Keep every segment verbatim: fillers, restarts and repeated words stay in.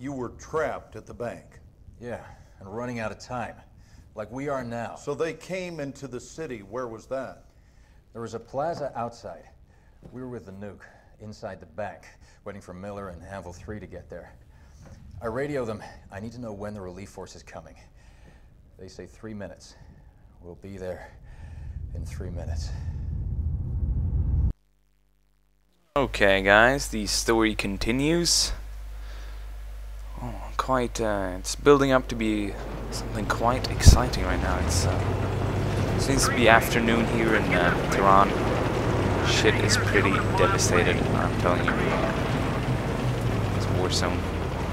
you were trapped at the bank. Yeah, and running out of time, like we are now. So they came into the city. Where was that? There was a plaza outside. We were with the nuke, inside the bank, waiting for Miller and Anvil three to get there. I radio them. I need to know when the relief force is coming. They say three minutes. We'll be there in three minutes. Okay, guys, the story continues. Oh, quite, uh, it's building up to be something quite exciting right now. It's, uh, it seems to be afternoon here in uh, Tehran. Shit is pretty devastated, I'm telling you. It's a war zone.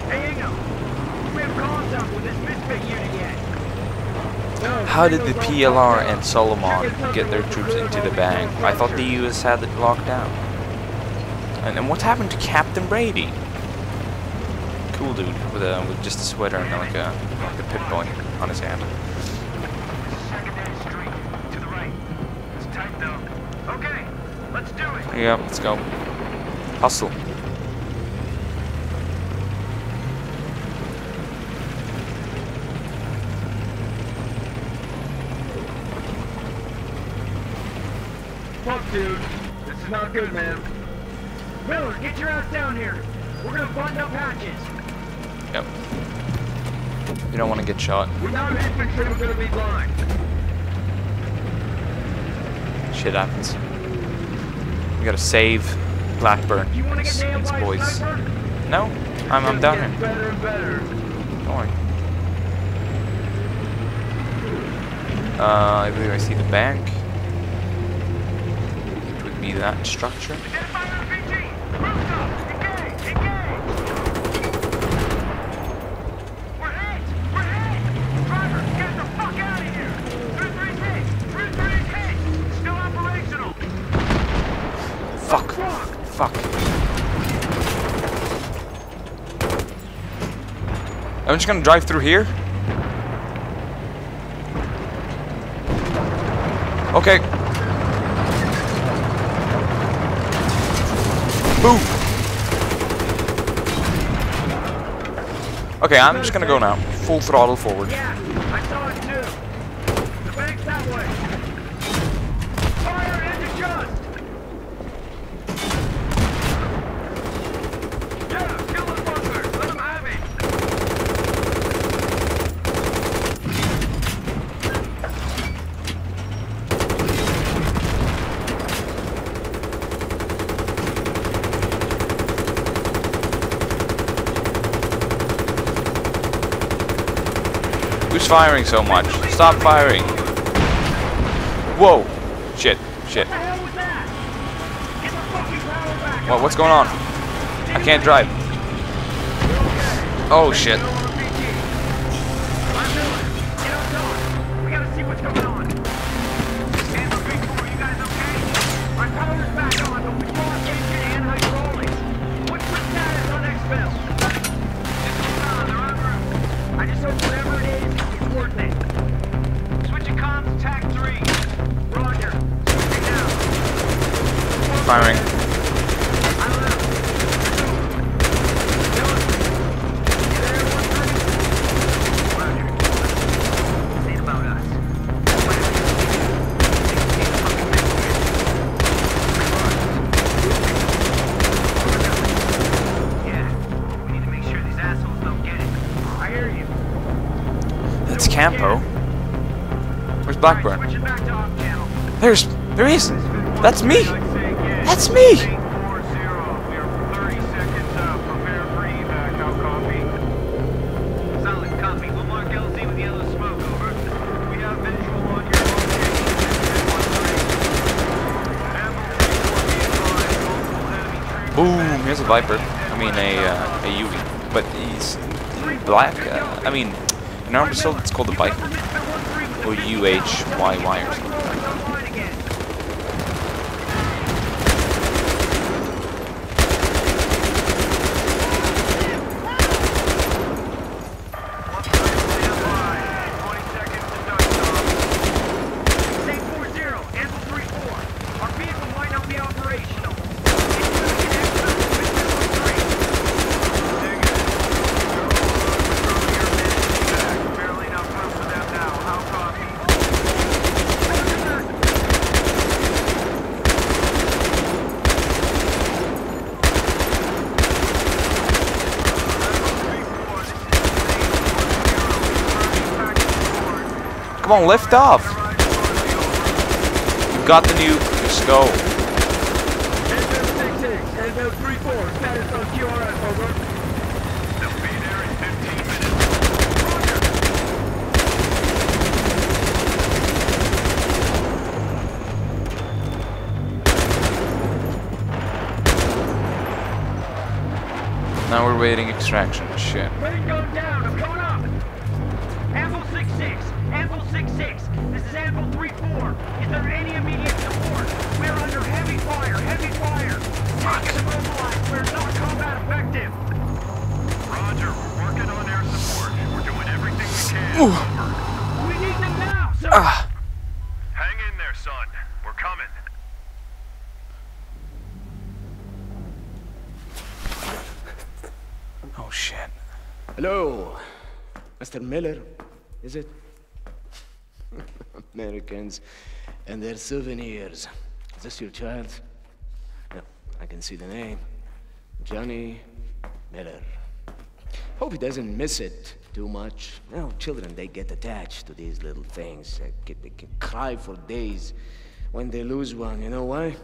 Hey, hang on. We have cars up with this misfit unit yet. How did the P L R and Solomon get their troops into the bank? I thought the U S had it locked down. And then what happened to Captain Brady? Cool dude with a with just a sweater and like a like a pit boy on his hand. Secondary street to the right. It's tight though. Okay, let's do it. Yeah, let's go. Hustle. Fuck, dude. This is not good, man. Miller, get your ass down here. We're gonna button up hatches. Yep. You don't want to get shot. Without infantry, we're gonna be blind. Shit happens. We gotta save Blackburn. You wanna get nailed by a sniper? No, I'm I'm down here. Better and better. Don't worry. Uh, I believe I see the bank. It would be that structure. Fuck. I'm just gonna drive through here. Okay. Boom. Okay, I'm just gonna go now. Full throttle forward. Yeah, I saw it too. The bank's that way. Fire and adjust. Who's firing so much? Stop firing! Whoa! Shit, shit. What, what's going on? I can't drive. Oh shit. Firing. That's Campo. Where's Blackburn? There's, there he is. That's me. That's me! We are thirty seconds out. Prepare for evac. Out copy. Solid copy. We'll mark L Z with yellow smoke. Over. We have visual on your location. Boom! Here's a Viper. I mean a, uh, a U V. But he's black. Uh, I mean, in our episode it's called the Viper. Or U H Y Y or something like that. Come on, lift off. We've got the nuke. Let's go. Now we're waiting extraction. Shit. Is there any immediate support? We're under heavy fire, heavy fire. Tanks immobilized. We're not combat effective. Roger, we're working on air support. We're doing everything we can. Ooh. Over. We need them now, sir. Ah. Hang in there, son. We're coming. Oh shit. Hello, Mister Miller, is it? Americans and their souvenirs. Is this your child? No, I can see the name. Johnny Miller. Hope he doesn't miss it too much. You know, children, they get attached to these little things. They can, they can cry for days when they lose one. You know why?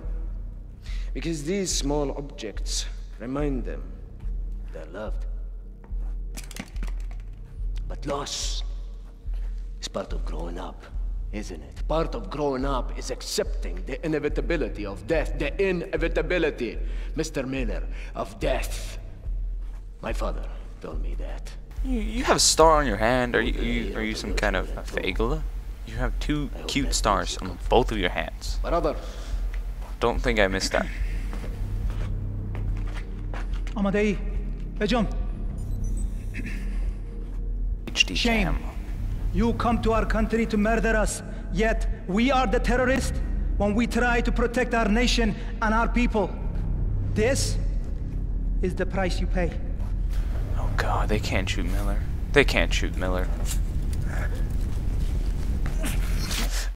Because these small objects remind them they're loved. But loss is part of growing up. Isn't it? Part of growing up is accepting the inevitability of death, the inevitability, Mister Miller, of death. My father told me that. You, you have a star on your hand. Are you, are you, are you some kind of a fagula? You have two cute stars on both of your hands. Brother. Don't think I missed that. Amadei, John. H D Shame. You come to our country to murder us, yet we are the terrorists when we try to protect our nation and our people. This is the price you pay. Oh god, they can't shoot Miller. They can't shoot Miller.